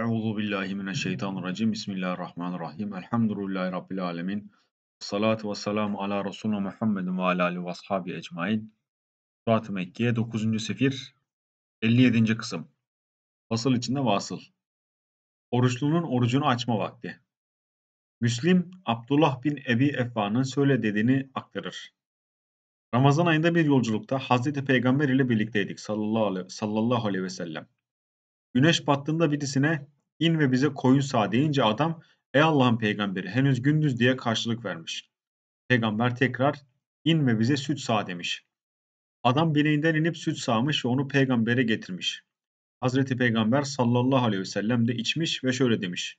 Euzubillahimineşşeytanirracim. Bismillahirrahmanirrahim. Elhamdülillahi Rabbil alemin. Salatu ve selamu ala Resulü Muhammedin ve ala alihi ve ashabi ecmain. Fütuhât-ı Mekkiyye 9. Sifr 57. Kısım. Vasıl içinde vasıl. Oruçlunun orucunu açma vakti. Müslim, Abdullah bin Ebi Efva'nın söyle dediğini aktarır. Ramazan ayında bir yolculukta Hazreti Peygamber ile birlikteydik sallallahu aleyhi ve sellem. Güneş battığında birisine in ve bize koyun sağ deyince adam ey Allah'ın peygamberi henüz gündüz diye karşılık vermiş. Peygamber tekrar in ve bize süt sağ demiş. Adam bineğinden inip süt sağmış ve onu peygambere getirmiş. Hazreti Peygamber sallallahu aleyhi ve sellem de içmiş ve şöyle demiş.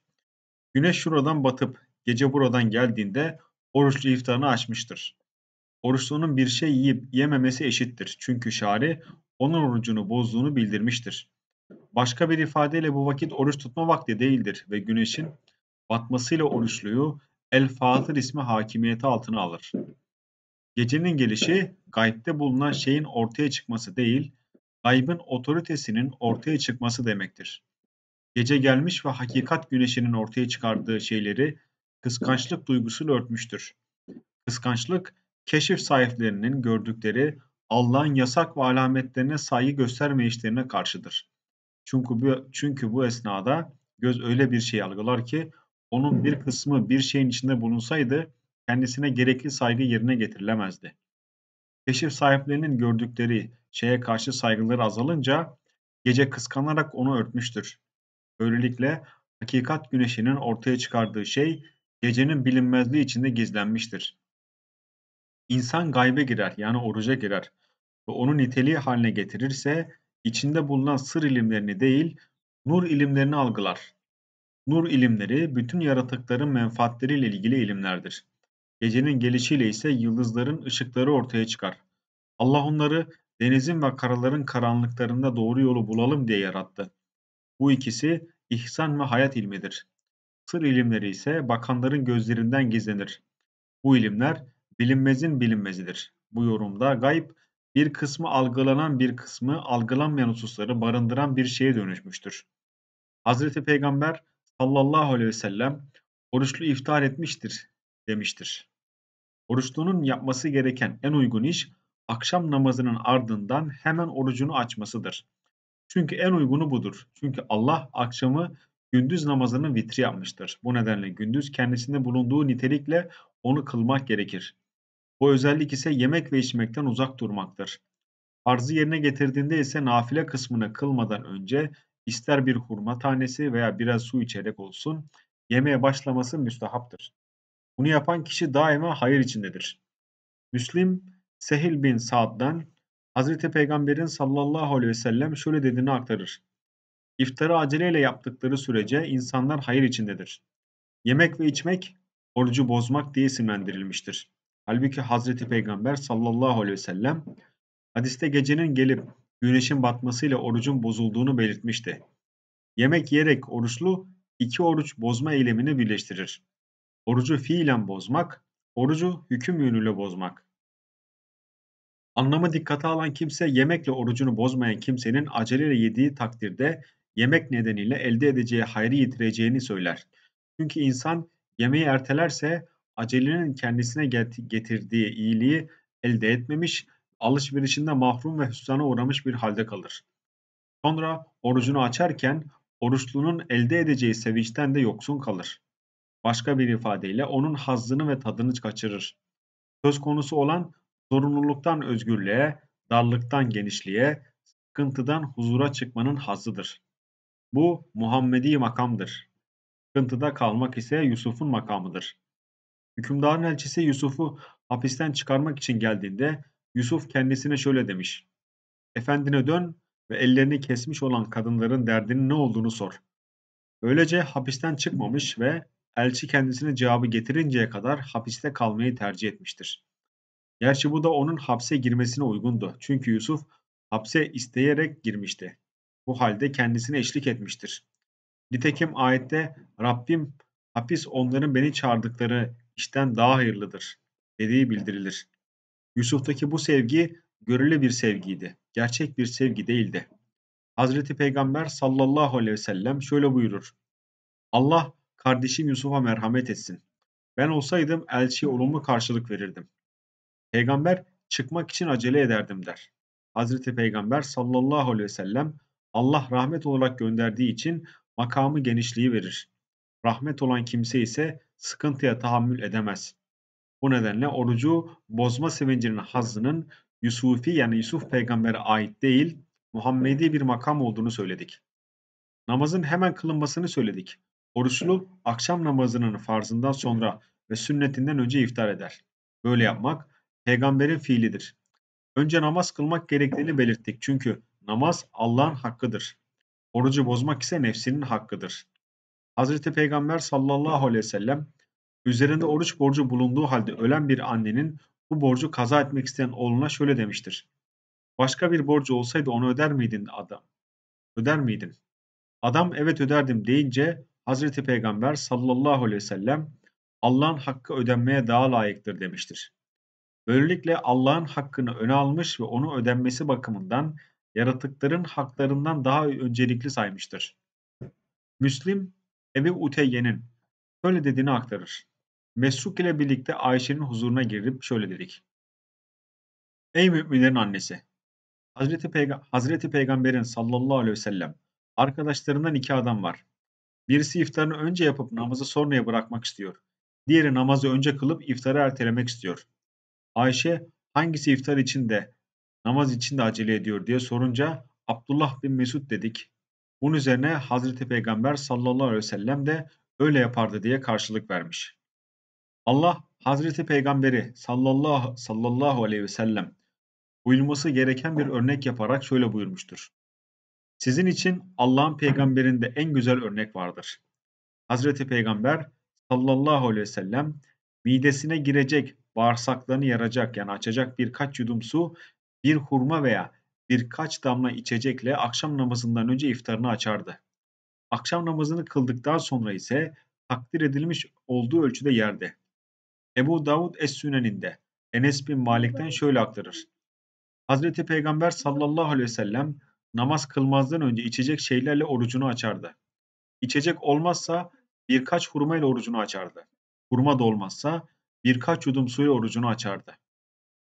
Güneş şuradan batıp gece buradan geldiğinde oruçlu iftarını açmıştır. Oruçlunun bir şey yiyip yememesi eşittir. Çünkü şari onun orucunu bozduğunu bildirmiştir. Başka bir ifadeyle bu vakit oruç tutma vakti değildir ve güneşin batmasıyla oruçluyu El-Fatır ismi hakimiyeti altına alır. Gecenin gelişi gaybde bulunan şeyin ortaya çıkması değil, gaybın otoritesinin ortaya çıkması demektir. Gece gelmiş ve hakikat güneşinin ortaya çıkardığı şeyleri kıskançlık duygusuyla örtmüştür. Kıskançlık, keşif sahiplerinin gördükleri Allah'ın yasak ve alametlerine saygı göstermeyişlerine karşıdır. Çünkü bu esnada göz öyle bir şey algılar ki onun bir kısmı bir şeyin içinde bulunsaydı kendisine gerekli saygı yerine getirilemezdi. Keşif sahiplerinin gördükleri şeye karşı saygıları azalınca gece kıskanarak onu örtmüştür. Böylelikle hakikat güneşinin ortaya çıkardığı şey gecenin bilinmezliği içinde gizlenmiştir. İnsan gaybe girer yani oruca girer ve onu niteliği haline getirirse İçinde bulunan sır ilimlerini değil, nur ilimlerini algılar. Nur ilimleri bütün yaratıkların menfaatleriyle ilgili ilimlerdir. Gecenin gelişiyle ise yıldızların ışıkları ortaya çıkar. Allah onları denizin ve karaların karanlıklarında doğru yolu bulalım diye yarattı. Bu ikisi ihsan ve hayat ilmidir. Sır ilimleri ise bakanların gözlerinden gizlenir. Bu ilimler bilinmezin bilinmezidir. Bu yorumda gayb, bir kısmı algılanan bir kısmı algılanmayan hususları barındıran bir şeye dönüşmüştür. Hazreti Peygamber sallallahu aleyhi ve sellem oruçlu iftar etmiştir demiştir. Oruçlunun yapması gereken en uygun iş akşam namazının ardından hemen orucunu açmasıdır. Çünkü en uygunu budur. Çünkü Allah akşamı gündüz namazının vitri yapmıştır. Bu nedenle gündüz kendisinde bulunduğu nitelikle onu kılmak gerekir. Bu özellik ise yemek ve içmekten uzak durmaktır. Farzı yerine getirdiğinde ise nafile kısmını kılmadan önce ister bir hurma tanesi veya biraz su içerek olsun yemeğe başlaması müstehaptır. Bunu yapan kişi daima hayır içindedir. Müslim, Sehil bin Sa'd'dan Hazreti Peygamber'in sallallahu aleyhi ve sellem şöyle dediğini aktarır. İftarı aceleyle yaptıkları sürece insanlar hayır içindedir. Yemek ve içmek orucu bozmak diye isimlendirilmiştir. Halbuki Hazreti Peygamber sallallahu aleyhi ve sellem hadiste gecenin gelip güneşin batmasıyla orucun bozulduğunu belirtmişti. Yemek yiyerek oruçlu iki oruç bozma eylemini birleştirir. Orucu fiilen bozmak, orucu hüküm yönüyle bozmak. Anlamı dikkate alan kimse yemekle orucunu bozmayan kimsenin aceleyle yediği takdirde yemek nedeniyle elde edeceği hayrı yitireceğini söyler. Çünkü insan yemeği ertelerse acelenin kendisine getirdiği iyiliği elde etmemiş, alışverişinde mahrum ve hüsrana uğramış bir halde kalır. Sonra orucunu açarken oruçlunun elde edeceği sevinçten de yoksun kalır. Başka bir ifadeyle onun hazzını ve tadını kaçırır. Söz konusu olan zorunluluktan özgürlüğe, darlıktan genişliğe, sıkıntıdan huzura çıkmanın hazzıdır. Bu Muhammedi makamdır. Sıkıntıda kalmak ise Yusuf'un makamıdır. Hükümdarın elçisi Yusuf'u hapisten çıkarmak için geldiğinde Yusuf kendisine şöyle demiş. Efendine dön ve ellerini kesmiş olan kadınların derdinin ne olduğunu sor. Böylece hapisten çıkmamış ve elçi kendisine cevabı getirinceye kadar hapiste kalmayı tercih etmiştir. Gerçi bu da onun hapse girmesine uygundu. Çünkü Yusuf hapse isteyerek girmişti. Bu halde kendisine eşlik etmiştir. Nitekim ayette Rabbim hapis onların beni çağırdıkları işten daha hayırlıdır dediği bildirilir. Yusuf'taki bu sevgi görüle bir sevgiydi. Gerçek bir sevgi değildi. Hazreti Peygamber sallallahu aleyhi ve sellem şöyle buyurur. Allah kardeşim Yusuf'a merhamet etsin. Ben olsaydım elçiye olumlu karşılık verirdim. Peygamber çıkmak için acele ederdim der. Hazreti Peygamber sallallahu aleyhi ve sellem Allah rahmet olarak gönderdiği için makamı genişliği verir. Rahmet olan kimse ise sıkıntıya tahammül edemez. Bu nedenle orucu bozma sevincinin hazzının Yusufi yani Yusuf peygambere ait değil, Muhammedi bir makam olduğunu söyledik. Namazın hemen kılınmasını söyledik. Oruçlu akşam namazının farzından sonra ve sünnetinden önce iftar eder. Böyle yapmak peygamberin fiilidir. Önce namaz kılmak gerektiğini belirttik çünkü namaz Allah'ın hakkıdır. Orucu bozmak ise nefsinin hakkıdır. Hazreti Peygamber sallallahu aleyhi ve sellem üzerinde oruç borcu bulunduğu halde ölen bir annenin bu borcu kaza etmek isteyen oğluna şöyle demiştir. Başka bir borcu olsaydı onu öder miydin adam? Öder miydin? Adam evet öderdim deyince Hazreti Peygamber sallallahu aleyhi ve sellem Allah'ın hakkı ödenmeye daha layıktır demiştir. Böylelikle Allah'ın hakkını öne almış ve onu ödenmesi bakımından yaratıkların haklarından daha öncelikli saymıştır. Müslim Ebu Uteyye'nin şöyle dediğini aktarır. Mesruk ile birlikte Ayşe'nin huzuruna girip şöyle dedik. Ey müminlerin annesi! Hazreti Peygamber'in sallallahu aleyhi ve sellem arkadaşlarından iki adam var. Birisi iftarını önce yapıp namazı sonraya bırakmak istiyor. Diğeri namazı önce kılıp iftarı ertelemek istiyor. Ayşe hangisi iftar için de namaz için de acele ediyor diye sorunca Abdullah bin Mesud dedik. Bunun üzerine Hazreti Peygamber sallallahu aleyhi ve sellem de öyle yapardı diye karşılık vermiş. Allah Hazreti Peygamberi sallallahu aleyhi ve sellem uyulması gereken bir örnek yaparak şöyle buyurmuştur. Sizin için Allah'ın peygamberinde en güzel örnek vardır. Hazreti Peygamber sallallahu aleyhi ve sellem midesine girecek, bağırsaklarını yaracak yani açacak birkaç yudum su, bir hurma veya birkaç damla içecekle akşam namazından önce iftarını açardı. Akşam namazını kıldıktan sonra ise takdir edilmiş olduğu ölçüde yerdi. Ebu Davud Es-Sünen'inde Enes bin Malik'ten şöyle aktarır. Hazreti Peygamber sallallahu aleyhi ve sellem namaz kılmazdan önce içecek şeylerle orucunu açardı. İçecek olmazsa birkaç hurma ile orucunu açardı. Hurma da olmazsa birkaç yudum suyla orucunu açardı.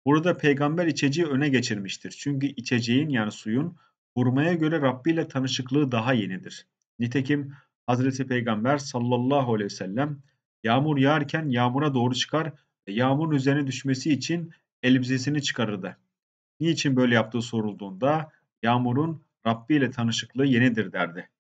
Burada peygamber içeceği öne geçirmiştir. Çünkü içeceğin yani suyun hurmaya göre Rabbi ile tanışıklığı daha yenidir. Nitekim Hazreti Peygamber sallallahu aleyhi ve sellem yağmur yağarken yağmura doğru çıkar ve yağmurun üzerine düşmesi için elbisesini çıkarırdı. Niçin böyle yaptığı sorulduğunda yağmurun Rabbi ile tanışıklığı yenidir derdi.